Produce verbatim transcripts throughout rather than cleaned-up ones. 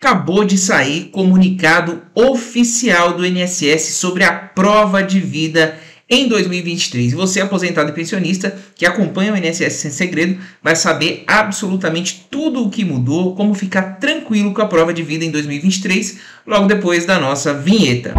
Acabou de sair comunicado oficial do I N S S sobre a prova de vida em dois mil e vinte e três. Você, aposentado e pensionista, que acompanha o I N S S sem segredo, vai saber absolutamente tudo o que mudou, como ficar tranquilo com a prova de vida em dois mil e vinte e três, logo depois da nossa vinheta.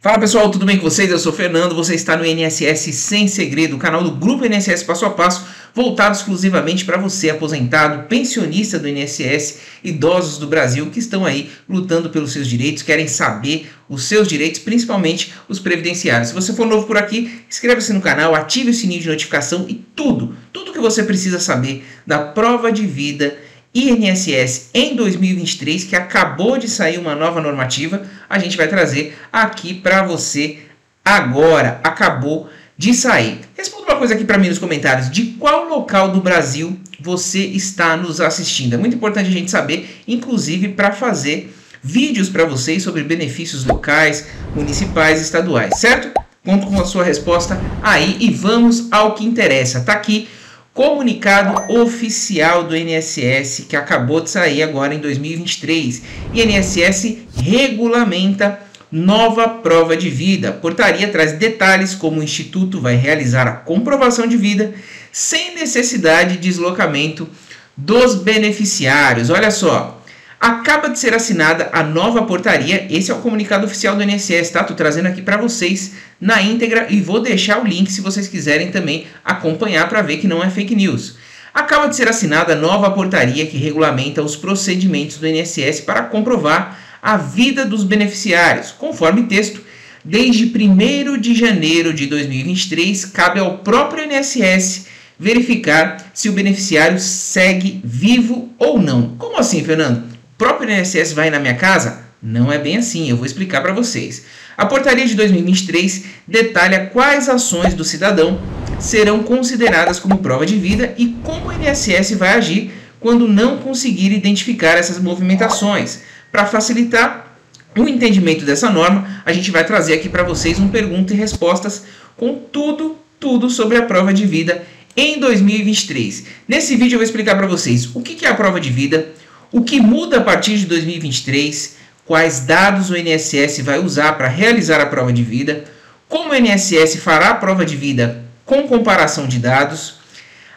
Fala pessoal, tudo bem com vocês? Eu sou o Fernando, você está no I N S S Sem Segredo, o canal do Grupo I N S S Passo a Passo, voltado exclusivamente para você, aposentado, pensionista do I N S S, idosos do Brasil que estão aí lutando pelos seus direitos, querem saber os seus direitos, principalmente os previdenciários. Se você for novo por aqui, inscreva-se no canal, ative o sininho de notificação e tudo, tudo que você precisa saber da prova de vida I N S S em dois mil e vinte e três, que acabou de sair uma nova normativa, a gente vai trazer aqui para você agora. Acabou de sair. Responda uma coisa aqui para mim nos comentários. De qual local do Brasil você está nos assistindo? É muito importante a gente saber, inclusive para fazer vídeos para vocês sobre benefícios locais, municipais e estaduais, certo? Conto com a sua resposta aí e vamos ao que interessa. Tá aqui comunicado oficial do I N S S que acabou de sair agora em dois mil e vinte e três. I N S S regulamenta nova prova de vida. A portaria traz detalhes como o Instituto vai realizar a comprovação de vida sem necessidade de deslocamento dos beneficiários. Olha só, acaba de ser assinada a nova portaria. Esse é o comunicado oficial do I N S S, tá? Tô trazendo aqui para vocês na íntegra e vou deixar o link se vocês quiserem também acompanhar para ver que não é fake news. Acaba de ser assinada a nova portaria que regulamenta os procedimentos do I N S S para comprovar a vida dos beneficiários. Conforme texto, desde primeiro de janeiro de dois mil e vinte e três, cabe ao próprio I N S S verificar se o beneficiário segue vivo ou não. Como assim, Fernando? O próprio I N S S vai na minha casa? Não é bem assim, eu vou explicar para vocês. A portaria de dois mil e vinte e três detalha quais ações do cidadão serão consideradas como prova de vida e como o I N S S vai agir quando não conseguir identificar essas movimentações. Para facilitar o entendimento dessa norma, a gente vai trazer aqui para vocês um pergunta e respostas com tudo, tudo sobre a prova de vida em dois mil e vinte e três. Nesse vídeo eu vou explicar para vocês o que é a prova de vida, o que muda a partir de dois mil e vinte e três, quais dados o I N S S vai usar para realizar a prova de vida, como o I N S S fará a prova de vida com comparação de dados,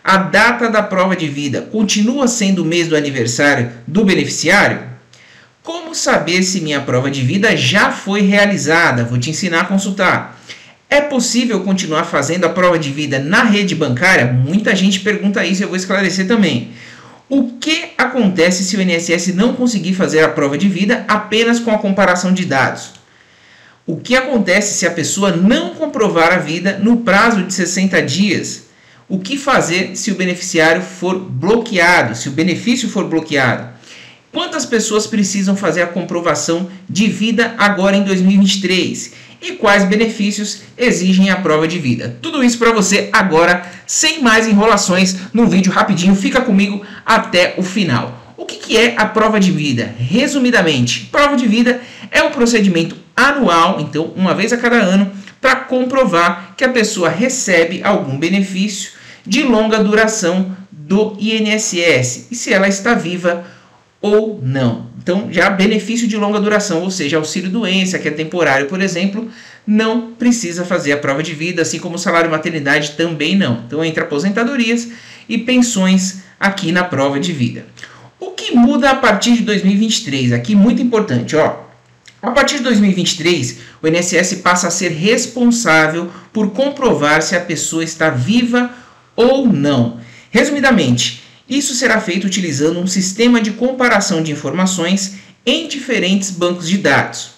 a data da prova de vida continua sendo o mês do aniversário do beneficiário, como saber se minha prova de vida já foi realizada, vou te ensinar a consultar, é possível continuar fazendo a prova de vida na rede bancária? Muita gente pergunta isso, eu vou esclarecer também. O que acontece se o I N S S não conseguir fazer a prova de vida apenas com a comparação de dados? O que acontece se a pessoa não comprovar a vida no prazo de sessenta dias? O que fazer se o beneficiário for bloqueado, se o benefício for bloqueado? Quantas pessoas precisam fazer a comprovação de vida agora em dois mil e vinte e três? E quais benefícios exigem a prova de vida? Tudo isso para você agora, sem mais enrolações, num vídeo rapidinho. Fica comigo até o final. O que que é a prova de vida? Resumidamente, prova de vida é um procedimento anual, então uma vez a cada ano, para comprovar que a pessoa recebe algum benefício de longa duração do I N S S e se ela está viva ou não. Então, já benefício de longa duração, ou seja, auxílio-doença, que é temporário, por exemplo, não precisa fazer a prova de vida, assim como o salário-maternidade também não. Então, entre aposentadorias e pensões aqui na prova de vida. O que muda a partir de dois mil e vinte e três? Aqui, muito importante, ó. A partir de dois mil e vinte e três, o I N S S passa a ser responsável por comprovar se a pessoa está viva ou não. Resumidamente, isso será feito utilizando um sistema de comparação de informações em diferentes bancos de dados.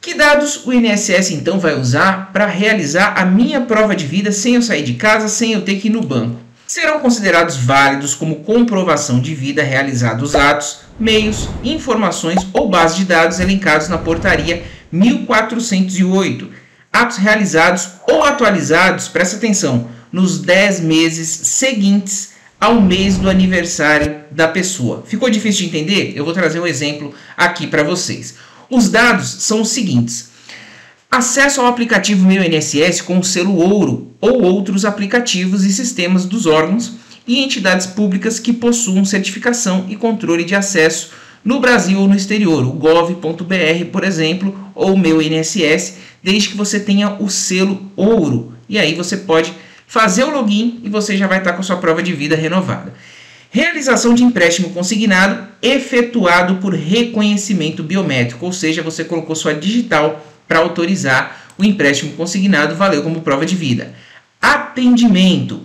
Que dados o I N S S então vai usar para realizar a minha prova de vida sem eu sair de casa, sem eu ter que ir no banco? Serão considerados válidos como comprovação de vida realizados atos, meios, informações ou base de dados elencados na portaria mil quatrocentos e oito. Atos realizados ou atualizados, presta atenção, nos dez meses seguintes ao mês do aniversário da pessoa. Ficou difícil de entender? Eu vou trazer um exemplo aqui para vocês. Os dados são os seguintes. Acesso ao aplicativo Meu I N S S com o selo Ouro ou outros aplicativos e sistemas dos órgãos e entidades públicas que possuam certificação e controle de acesso no Brasil ou no exterior, o gov ponto br, por exemplo, ou o Meu I N S S, desde que você tenha o selo ouro. E aí você pode fazer o login e você já vai estar com a sua prova de vida renovada. Realização de empréstimo consignado efetuado por reconhecimento biométrico, ou seja, você colocou sua digital para autorizar o empréstimo consignado, valeu como prova de vida. Atendimento.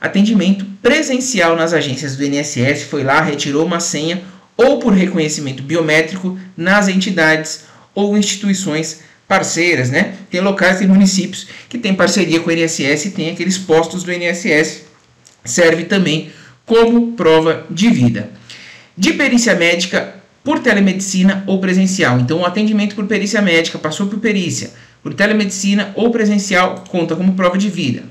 Atendimento presencial nas agências do I N S S, foi lá, retirou uma senha, ou por reconhecimento biométrico nas entidades ou instituições parceiras, né? Tem locais, tem municípios que tem parceria com o I N S S e tem aqueles postos do I N S S, serve também como prova de vida. De perícia médica por telemedicina ou presencial. Então, o atendimento por perícia médica, passou por perícia, por telemedicina ou presencial, conta como prova de vida.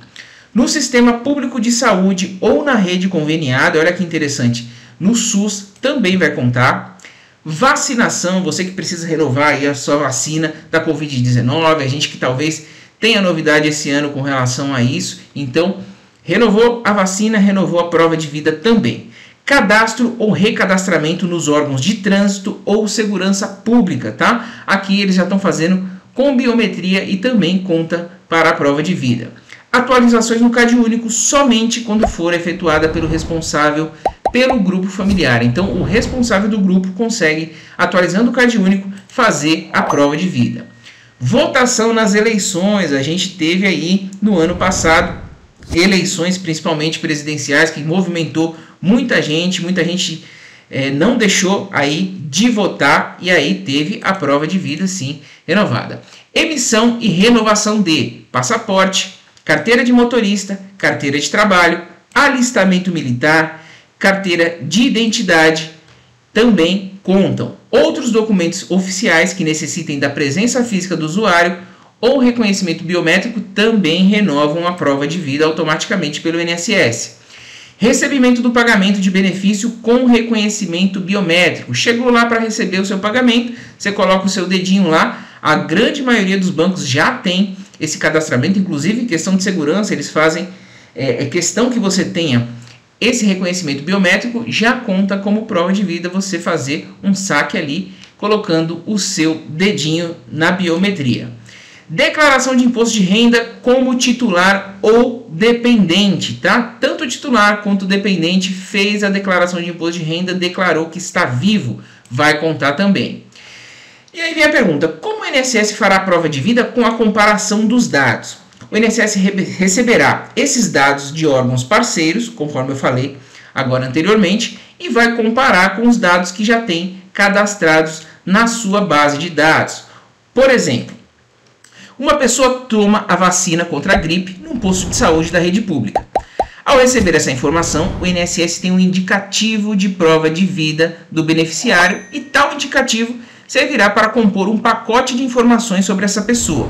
No sistema público de saúde ou na rede conveniada, olha que interessante, no SUS também vai contar. Vacinação, você que precisa renovar aí a sua vacina da covid dezenove, a gente que talvez tenha novidade esse ano com relação a isso. Então, renovou a vacina, renovou a prova de vida também. Cadastro ou recadastramento nos órgãos de trânsito ou segurança pública, tá? Aqui eles já estão fazendo com biometria e também conta para a prova de vida. Atualizações no Cade Único somente quando for efetuada pelo responsável pelo grupo familiar. Então, o responsável do grupo consegue, atualizando o Cade Único, fazer a prova de vida. Votação nas eleições. A gente teve aí, no ano passado, eleições principalmente presidenciais que movimentou muita gente, muita gente eh, não deixou aí de votar e aí teve a prova de vida, sim, renovada. Emissão e renovação de passaporte, carteira de motorista, carteira de trabalho, alistamento militar, carteira de identidade também contam. Outros documentos oficiais que necessitem da presença física do usuário ou reconhecimento biométrico também renovam a prova de vida automaticamente pelo I N S S. Recebimento do pagamento de benefício com reconhecimento biométrico. Chegou lá para receber o seu pagamento, você coloca o seu dedinho lá. A grande maioria dos bancos já tem esse cadastramento, inclusive em questão de segurança, eles fazem é, é questão que você tenha esse reconhecimento biométrico, já conta como prova de vida você fazer um saque ali, colocando o seu dedinho na biometria. Declaração de imposto de renda como titular ou dependente, tá? Tanto o titular quanto o dependente fez a declaração de imposto de renda, declarou que está vivo, vai contar também. E aí vem a pergunta, como o I N S S fará a prova de vida com a comparação dos dados? O I N S S re- receberá esses dados de órgãos parceiros, conforme eu falei agora anteriormente, e vai comparar com os dados que já tem cadastrados na sua base de dados. Por exemplo, uma pessoa toma a vacina contra a gripe num posto de saúde da rede pública. Ao receber essa informação, o I N S S tem um indicativo de prova de vida do beneficiário e tal indicativo servirá para compor um pacote de informações sobre essa pessoa.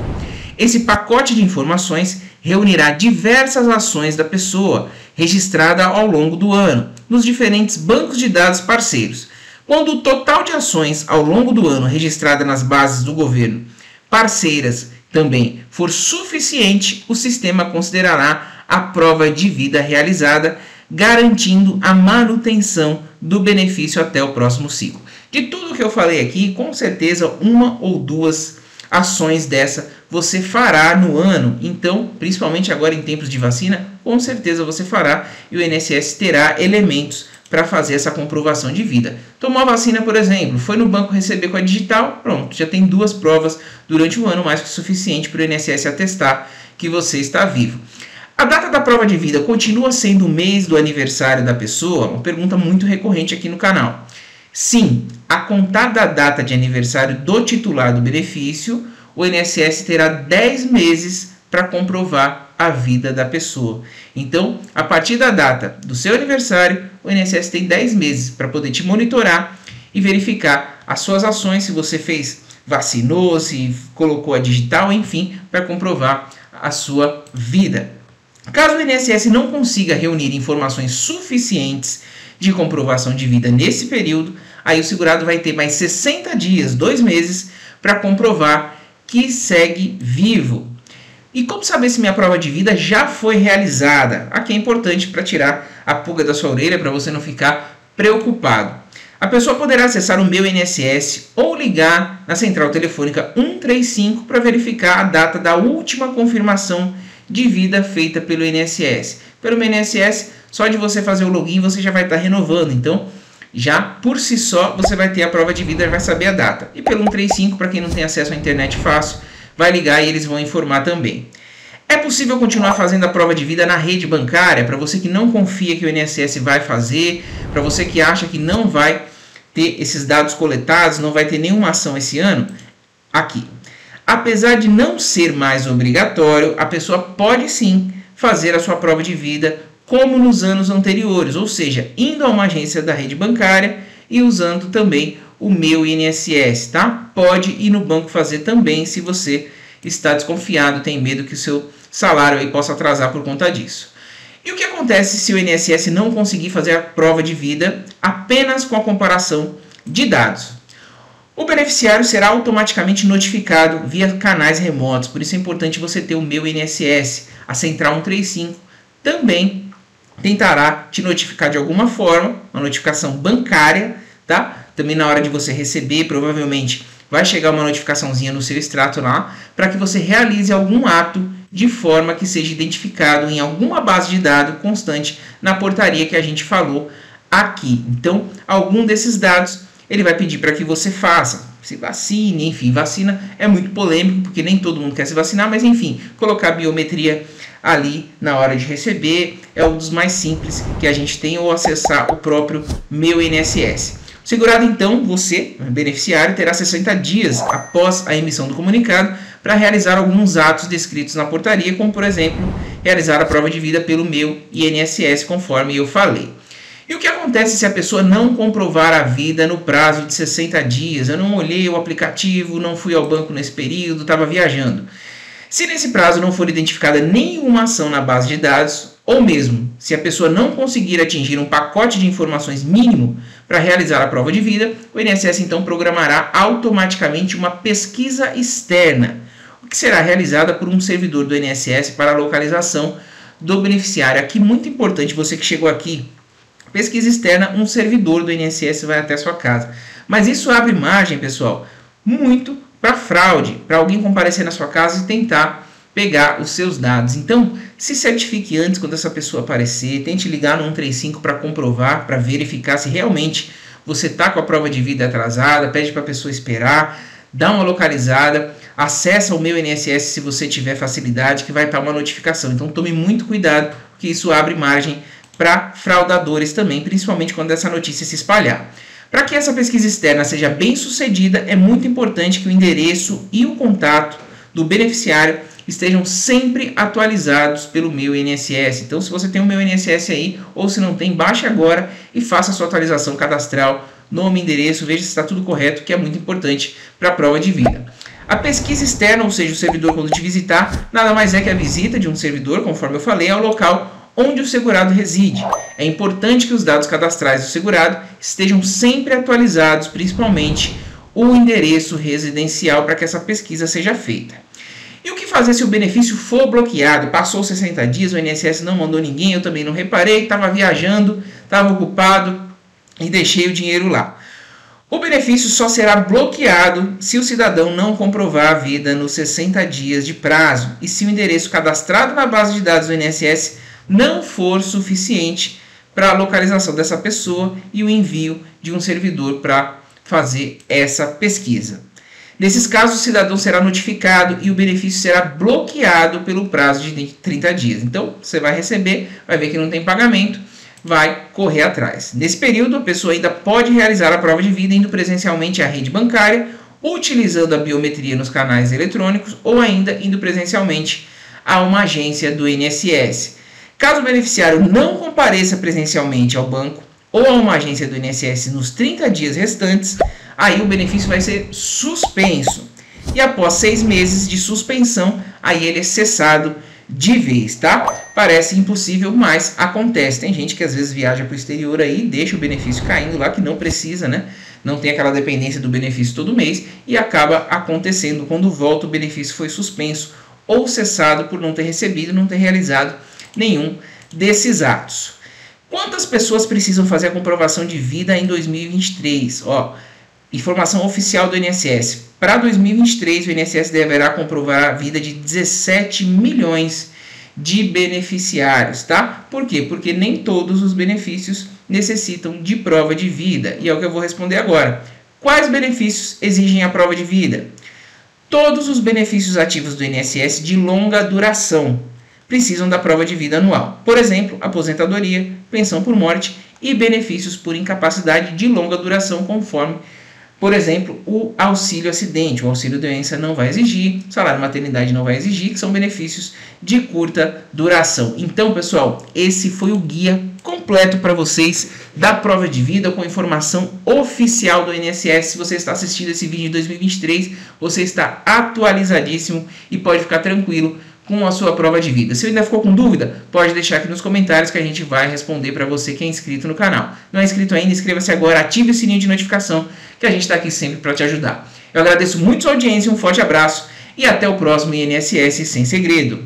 Esse pacote de informações reunirá diversas ações da pessoa registrada ao longo do ano nos diferentes bancos de dados parceiros. Quando o total de ações ao longo do ano registrada nas bases do governo parceiras também for suficiente, o sistema considerará a prova de vida realizada, garantindo a manutenção do benefício até o próximo ciclo. De tudo que eu falei aqui, com certeza uma ou duas ações dessa você fará no ano. Então, principalmente agora em tempos de vacina, com certeza você fará e o I N S S terá elementos para fazer essa comprovação de vida. Tomou a vacina, por exemplo, foi no banco receber com a digital, pronto, já tem duas provas durante o ano, mais que o suficiente para o I N S S atestar que você está vivo. A data da prova de vida continua sendo o mês do aniversário da pessoa? Uma pergunta muito recorrente aqui no canal. Sim, a contar da data de aniversário do titular do benefício, o I N S S terá dez meses para comprovar a vida da pessoa. Então, a partir da data do seu aniversário, o I N S S tem dez meses para poder te monitorar e verificar as suas ações, se você fez, vacinou, se colocou a digital, enfim, para comprovar a sua vida. Caso o I N S S não consiga reunir informações suficientes de comprovação de vida nesse período, aí o segurado vai ter mais sessenta dias, dois meses, para comprovar que segue vivo. E como saber se minha prova de vida já foi realizada? Aqui é importante para tirar a pulga da sua orelha, para você não ficar preocupado. A pessoa poderá acessar o Meu I N S S ou ligar na central telefônica um três cinco para verificar a data da última confirmação de vida feita pelo I N S S. Pelo Meu I N S S, só de você fazer o login, você já vai estar renovando. Então, já por si só, você vai ter a prova de vida e vai saber a data. E pelo um três cinco, para quem não tem acesso à internet fácil, vai ligar e eles vão informar também. É possível continuar fazendo a prova de vida na rede bancária? Para você que não confia que o I N S S vai fazer, para você que acha que não vai ter esses dados coletados, não vai ter nenhuma ação esse ano, aqui. Apesar de não ser mais obrigatório, a pessoa pode sim fazer a sua prova de vida como nos anos anteriores, ou seja, indo a uma agência da rede bancária e usando também o Meu I N S S, tá? Pode ir no banco fazer também se você está desconfiado, tem medo que o seu salário aí possa atrasar por conta disso. E o que acontece se o I N S S não conseguir fazer a prova de vida apenas com a comparação de dados? O beneficiário será automaticamente notificado via canais remotos, por isso é importante você ter o Meu I N S S. A central um três cinco também tentará te notificar de alguma forma, uma notificação bancária, tá? Também na hora de você receber, provavelmente vai chegar uma notificaçãozinha no seu extrato lá, para que você realize algum ato de forma que seja identificado em alguma base de dados constante na portaria que a gente falou aqui. Então, algum desses dados ele vai pedir para que você faça. Se vacine, enfim, vacina é muito polêmico, porque nem todo mundo quer se vacinar, mas enfim, colocar a biometria ali na hora de receber é um dos mais simples que a gente tem, ou acessar o próprio Meu I N S S. Segurado, então, você, beneficiário, terá sessenta dias após a emissão do comunicado para realizar alguns atos descritos na portaria, como, por exemplo, realizar a prova de vida pelo Meu I N S S, conforme eu falei. E o que acontece se a pessoa não comprovar a vida no prazo de sessenta dias? Eu não olhei o aplicativo, não fui ao banco nesse período, estava viajando. Se nesse prazo não for identificada nenhuma ação na base de dados, ou mesmo se a pessoa não conseguir atingir um pacote de informações mínimo para realizar a prova de vida, o I N S S então programará automaticamente uma pesquisa externa, que será realizada por um servidor do I N S S para a localização do beneficiário. Aqui, muito importante, você que chegou aqui, pesquisa externa, um servidor do I N S S vai até a sua casa. Mas isso abre margem, pessoal, muito para fraude, para alguém comparecer na sua casa e tentar pegar os seus dados. Então, se certifique antes quando essa pessoa aparecer, tente ligar no um três cinco para comprovar, para verificar se realmente você está com a prova de vida atrasada, pede para a pessoa esperar, dá uma localizada, acessa o Meu I N S S se você tiver facilidade, que vai estar uma notificação. Então, tome muito cuidado, porque isso abre margem para fraudadores também, principalmente quando essa notícia se espalhar. Para que essa pesquisa externa seja bem sucedida, é muito importante que o endereço e o contato do beneficiário estejam sempre atualizados pelo Meu I N S S. Então, se você tem o Meu I N S S aí, ou se não tem, baixe agora e faça a sua atualização cadastral, nome, endereço, veja se está tudo correto, que é muito importante para a prova de vida. A pesquisa externa, ou seja, o servidor quando te visitar, nada mais é que a visita de um servidor, conforme eu falei, ao local onde o segurado reside. É importante que os dados cadastrais do segurado estejam sempre atualizados, principalmente o endereço residencial, para que essa pesquisa seja feita. E o que fazer se o benefício for bloqueado? Passou sessenta dias, o I N S S não mandou ninguém, eu também não reparei, estava viajando, estava ocupado e deixei o dinheiro lá. O benefício só será bloqueado se o cidadão não comprovar a vida nos sessenta dias de prazo e se o endereço cadastrado na base de dados do I N S S não for suficiente para a localização dessa pessoa e o envio de um servidor para fazer essa pesquisa. Nesses casos, o cidadão será notificado e o benefício será bloqueado pelo prazo de trinta dias. Então, você vai receber, vai ver que não tem pagamento, vai correr atrás. Nesse período, a pessoa ainda pode realizar a prova de vida indo presencialmente à rede bancária, utilizando a biometria nos canais eletrônicos ou ainda indo presencialmente a uma agência do I N S S. Caso o beneficiário não compareça presencialmente ao banco ou a uma agência do I N S S nos trinta dias restantes, aí o benefício vai ser suspenso. E após seis meses de suspensão, aí ele é cessado de vez, tá? Parece impossível, mas acontece. Tem gente que às vezes viaja para o exterior aí, deixa o benefício caindo lá, que não precisa, né? Não tem aquela dependência do benefício todo mês e acaba acontecendo. Quando volta, o benefício foi suspenso ou cessado por não ter recebido, não ter realizado nenhum desses atos. Quantas pessoas precisam fazer a comprovação de vida em dois mil e vinte e três? Ó, informação oficial do I N S S. Para dois mil e vinte e três, o I N S S deverá comprovar a vida de dezessete milhões de beneficiários, tá? Por quê? Porque nem todos os benefícios necessitam de prova de vida. E é o que eu vou responder agora. Quais benefícios exigem a prova de vida? Todos os benefícios ativos do I N S S de longa duração precisam da prova de vida anual. Por exemplo, aposentadoria, pensão por morte e benefícios por incapacidade de longa duração, conforme, por exemplo, o auxílio acidente. O auxílio doença não vai exigir, salário maternidade não vai exigir, que são benefícios de curta duração. Então, pessoal, esse foi o guia completo para vocês da prova de vida com informação oficial do I N S S. Se você está assistindo esse vídeo em dois mil e vinte e três, você está atualizadíssimo e pode ficar tranquilo com a sua prova de vida. Se ainda ficou com dúvida, pode deixar aqui nos comentários que a gente vai responder para você que é inscrito no canal. Não é inscrito ainda? Inscreva-se agora, ative o sininho de notificação que a gente está aqui sempre para te ajudar. Eu agradeço muito a sua audiência, um forte abraço e até o próximo I N S S Sem Segredo.